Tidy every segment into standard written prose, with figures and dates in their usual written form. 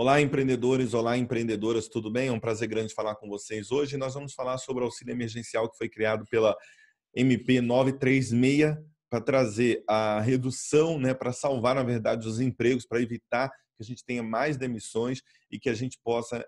Olá, empreendedores! Olá, empreendedoras! Tudo bem? É um prazer grande falar com vocês hoje. Nós vamos falar sobre o auxílio emergencial que foi criado pela MP 936 para trazer a redução, né, para salvar, na verdade, os empregos, para evitar que a gente tenha mais demissões e que a gente possa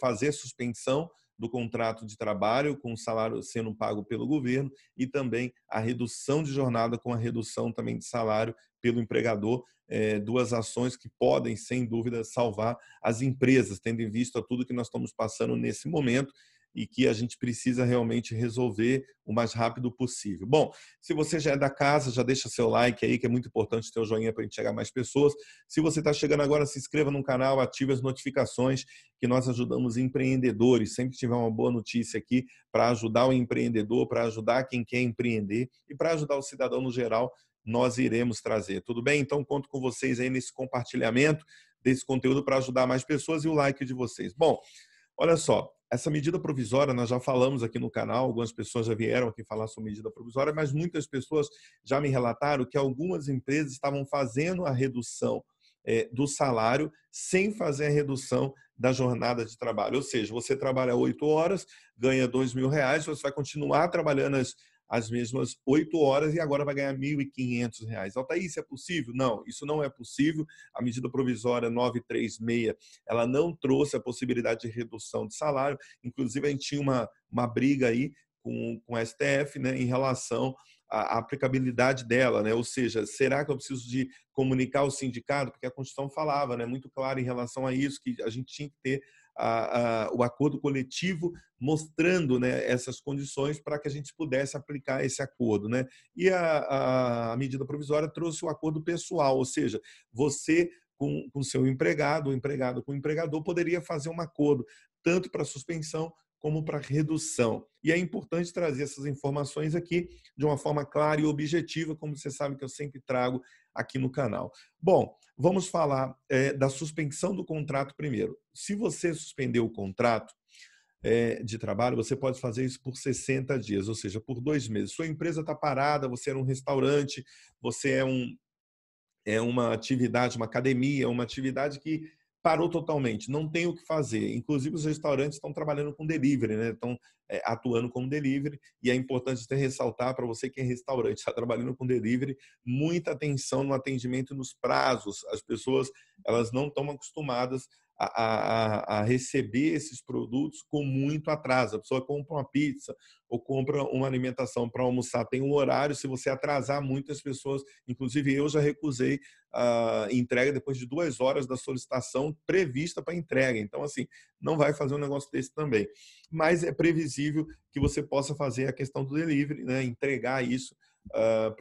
fazer suspensão do contrato de trabalho com o salário sendo pago pelo governo e também a redução de jornada com a redução também de salário pelo empregador, duas ações que podem, sem dúvida, salvar as empresas, tendo em vista tudo que nós estamos passando nesse momento e que a gente precisa realmente resolver o mais rápido possível. Bom, se você já é da casa, já deixa seu like aí, que é muito importante ter o joinha para a gente chegar a mais pessoas. Se você está chegando agora, se inscreva no canal, ative as notificações, que nós ajudamos empreendedores. Sempre tiver uma boa notícia aqui para ajudar o empreendedor, para ajudar quem quer empreender e para ajudar o cidadão no geral, nós iremos trazer. Tudo bem? Então, conto com vocês aí nesse compartilhamento desse conteúdo para ajudar mais pessoas e o like de vocês. Bom, olha só, essa medida provisória, nós já falamos aqui no canal, algumas pessoas já vieram aqui falar sobre medida provisória, mas muitas pessoas já me relataram que algumas empresas estavam fazendo a redução do salário sem fazer a redução da jornada de trabalho. Ou seja, você trabalha 8 horas, ganha R$2.000, você vai continuar trabalhando as mesmas 8 horas e agora vai ganhar R$1.500. Altair, isso é possível? Não, isso não é possível. A medida provisória 936, ela não trouxe a possibilidade de redução de salário. Inclusive, a gente tinha uma briga aí com a STF, né, em relação à aplicabilidade dela, né? Ou seja, será que eu preciso de comunicar ao sindicato? Porque a Constituição falava, né, muito claro em relação a isso, que a gente tinha que ter o acordo coletivo mostrando, né, essas condições para que a gente pudesse aplicar esse acordo, né? E a medida provisória trouxe o acordo pessoal, ou seja, você com seu empregado, o empregado com o empregador, poderia fazer um acordo tanto para suspensão como para redução. E é importante trazer essas informações aqui de uma forma clara e objetiva, como você sabe que eu sempre trago aqui no canal. Bom, vamos falar da suspensão do contrato primeiro. Se você suspendeu o contrato de trabalho, você pode fazer isso por 60 dias, ou seja, por 2 meses. Sua empresa está parada, você é um restaurante, você é uma atividade, uma academia, uma atividade que parou totalmente, não tem o que fazer. Inclusive, os restaurantes estão trabalhando com delivery, né? Estão atuando como delivery, e é importante até ressaltar para você que é restaurante, está trabalhando com delivery, muita atenção no atendimento e nos prazos. As pessoas, elas não estão acostumadas a receber esses produtos com muito atraso. A pessoa compra uma pizza ou compra uma alimentação para almoçar, tem um horário, se você atrasar muitas pessoas, inclusive eu já recusei a entrega depois de 2 horas da solicitação prevista para entrega. Então, assim, não vai fazer um negócio desse também. Mas é previsível que você possa fazer a questão do delivery, né? Entregar isso para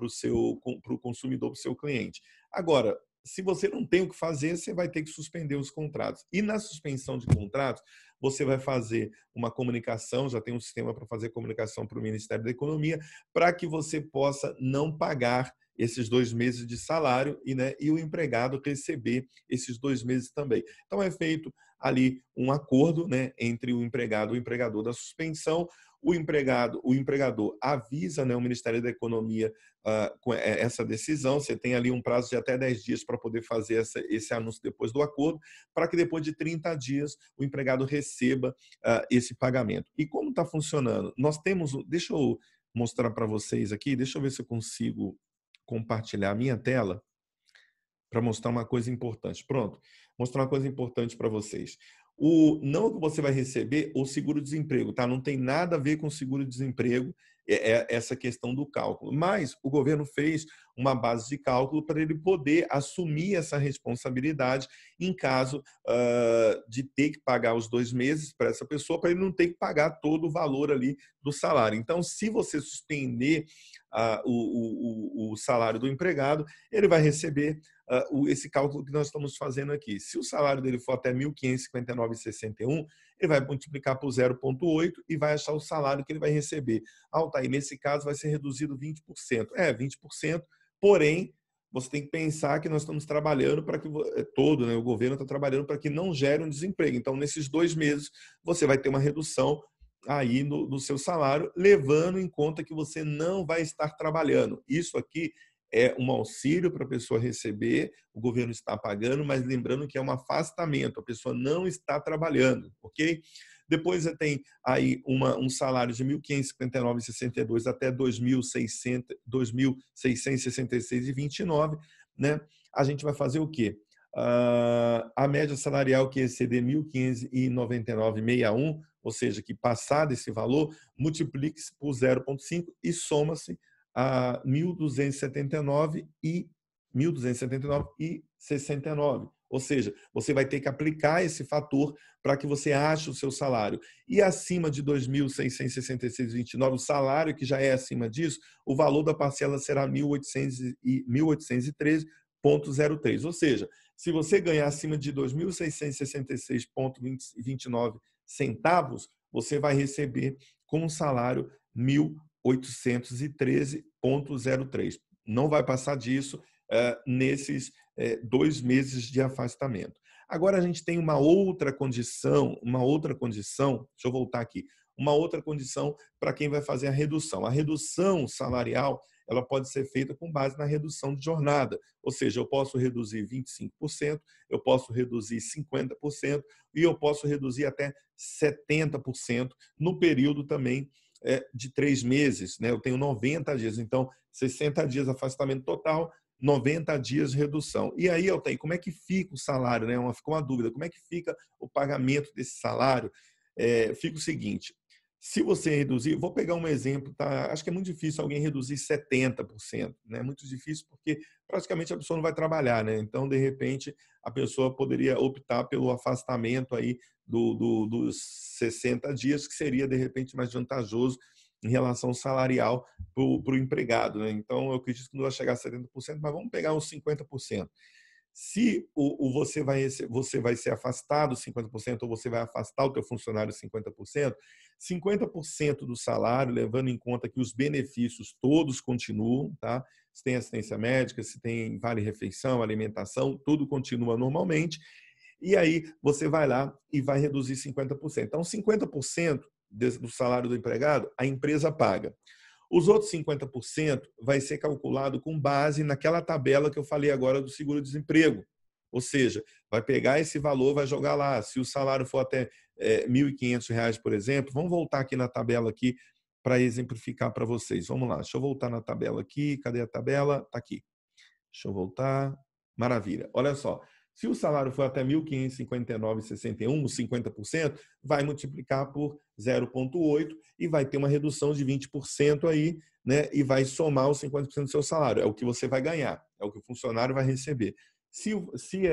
o consumidor, para o seu cliente. Agora, se você não tem o que fazer, você vai ter que suspender os contratos. E na suspensão de contratos, você vai fazer uma comunicação, já tem um sistema para fazer comunicação para o Ministério da Economia, para que você possa não pagar esses 2 meses de salário e, né, e o empregado receber esses 2 meses também. Então, é feito ali um acordo, né, entre o empregado e o empregador da suspensão. O empregador avisa, né, o Ministério da Economia com essa decisão. Você tem ali um prazo de até 10 dias para poder fazer esse anúncio depois do acordo, para que depois de 30 dias o empregado receba esse pagamento. E como está funcionando? Nós temos... Deixa eu mostrar para vocês aqui, deixa eu ver se eu consigo compartilhar a minha tela para mostrar uma coisa importante. Pronto, mostrar uma coisa importante para vocês. Não o que você vai receber, o seguro-desemprego, tá? Não tem nada a ver com seguro-desemprego, essa questão do cálculo. Mas o governo fez uma base de cálculo para ele poder assumir essa responsabilidade em caso de ter que pagar os 2 meses para essa pessoa, para ele não ter que pagar todo o valor ali do salário. Então, se você suspender o salário do empregado, ele vai receber esse cálculo que nós estamos fazendo aqui. Se o salário dele for até R$ 1.559,61, ele vai multiplicar por 0,8 e vai achar o salário que ele vai receber. Altair, nesse caso vai ser reduzido 20%. É, 20%, porém, você tem que pensar que nós estamos trabalhando para que todo, né, o governo está trabalhando para que não gere um desemprego. Então, nesses 2 meses, você vai ter uma redução aí no seu salário, levando em conta que você não vai estar trabalhando. Isso aqui é um auxílio para a pessoa receber, o governo está pagando, mas lembrando que é um afastamento, a pessoa não está trabalhando, ok? Depois você tem aí um salário de R$ 1.559,62 até R$ 2.666,29, né? A gente vai fazer o quê? A média salarial que exceder R$ 1.599,61, ou seja, que passar desse valor, multiplique-se por 0,5 e soma-se a R$ 1.279,69. Ou seja, você vai ter que aplicar esse fator para que você ache o seu salário. E acima de R$ 2.666,29, o salário que já é acima disso, o valor da parcela será R$ 1.813,03. Ou seja, se você ganhar acima de R$ 2.666,29 centavos, você vai receber com o salário R$ 1.813,03. Não vai passar disso nesses 2 meses de afastamento. Agora a gente tem uma outra condição, deixa eu voltar aqui, uma outra condição para quem vai fazer a redução. A redução salarial, ela pode ser feita com base na redução de jornada, ou seja, eu posso reduzir 25%, eu posso reduzir 50% e eu posso reduzir até 70% no período também de 3 meses, né? Eu tenho 90 dias, então 60 dias afastamento total, 90 dias de redução. E aí, Altair, como é que fica o salário, né? Ficou uma dúvida, como é que fica o pagamento desse salário? Fica o seguinte, se você reduzir, vou pegar um exemplo, tá? Acho que é muito difícil alguém reduzir 70%, né? Muito difícil porque praticamente a pessoa não vai trabalhar, né? Então, de repente, a pessoa poderia optar pelo afastamento aí dos 60 dias, que seria, de repente, mais vantajoso em relação salarial para o empregado, né? Então, eu acredito que não vai chegar a 70%, mas vamos pegar uns 50%. Se você vai ser afastado 50% ou você vai afastar o teu funcionário 50%, 50% do salário, levando em conta que os benefícios todos continuam, tá? Se tem assistência médica, se tem vale-refeição, alimentação, tudo continua normalmente. E aí, você vai lá e vai reduzir 50%. Então, 50% do salário do empregado, a empresa paga. Os outros 50% vai ser calculado com base naquela tabela que eu falei agora do seguro-desemprego. Ou seja, vai pegar esse valor, vai jogar lá. Se o salário for até R$ 1.500, por exemplo, vamos voltar aqui na tabela aqui para exemplificar para vocês. Vamos lá, deixa eu voltar na tabela aqui. Cadê a tabela? Está aqui. Deixa eu voltar. Maravilha. Olha só. Se o salário for até R$ 1.559,61, 50%, vai multiplicar por 0,8 e vai ter uma redução de 20% aí, né? E vai somar os 50% do seu salário. É o que você vai ganhar, é o que o funcionário vai receber. Se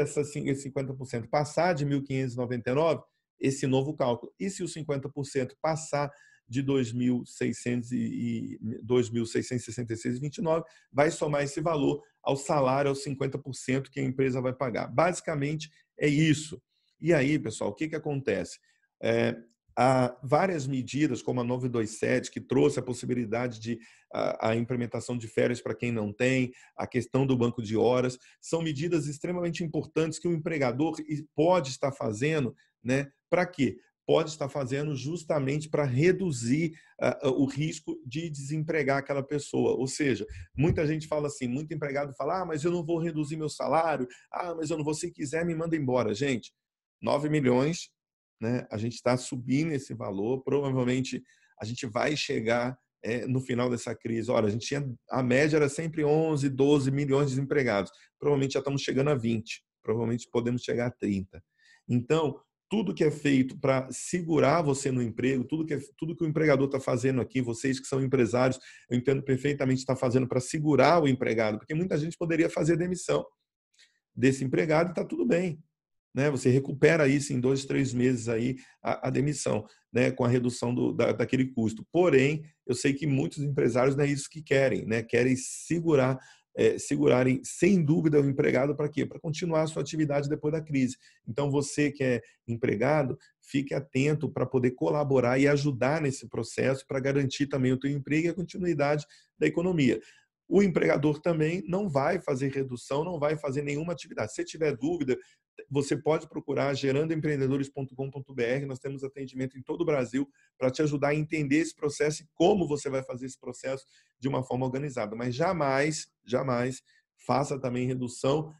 esse 50% passar de R$ 1.599, esse novo cálculo. E se o 50% passar de R$ 2.666,29, vai somar esse valor ao salário, aos 50% que a empresa vai pagar. Basicamente, é isso. E aí, pessoal, o que acontece? Há várias medidas, como a 927, que trouxe a possibilidade de a implementação de férias para quem não tem, a questão do banco de horas, são medidas extremamente importantes que o empregador pode estar fazendo, né? Para quê? Pode estar fazendo justamente para reduzir o risco de desempregar aquela pessoa. Ou seja, muita gente fala assim, muito empregado fala, mas eu não vou reduzir meu salário, mas eu não vou, se quiser me manda embora. Gente, 9 milhões, né? A gente está subindo esse valor, provavelmente a gente vai chegar no final dessa crise. Olha, a média era sempre 11, 12 milhões de desempregados. Provavelmente já estamos chegando a 20, provavelmente podemos chegar a 30. Então, tudo que é feito para segurar você no emprego, tudo que o empregador está fazendo aqui, vocês que são empresários, eu entendo perfeitamente, está fazendo para segurar o empregado, porque muita gente poderia fazer demissão desse empregado e está tudo bem, né? Você recupera isso em 2, 3 meses aí, a demissão, né? Com a redução daquele custo. Porém, eu sei que muitos empresários não é isso que querem, né? Querem segurarem sem dúvida o empregado para quê? Para continuar a sua atividade depois da crise. Então, você que é empregado, fique atento para poder colaborar e ajudar nesse processo para garantir também o teu emprego e a continuidade da economia. O empregador também não vai fazer redução, não vai fazer nenhuma atividade. Se tiver dúvida, você pode procurar gerandoempreendedores.com.br. Nós temos atendimento em todo o Brasil para te ajudar a entender esse processo e como você vai fazer esse processo de uma forma organizada. Mas jamais, jamais faça também redução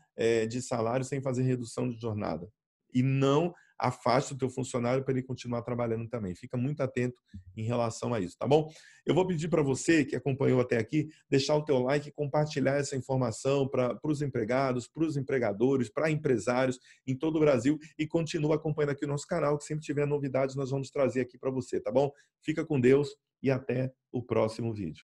de salário sem fazer redução de jornada. E não afaste o teu funcionário para ele continuar trabalhando também. Fica muito atento em relação a isso, tá bom? Eu vou pedir para você que acompanhou até aqui, deixar o teu like e compartilhar essa informação para os empregados, para os empregadores, para empresários em todo o Brasil, e continua acompanhando aqui o nosso canal, que sempre tiver novidades nós vamos trazer aqui para você, tá bom? Fica com Deus e até o próximo vídeo.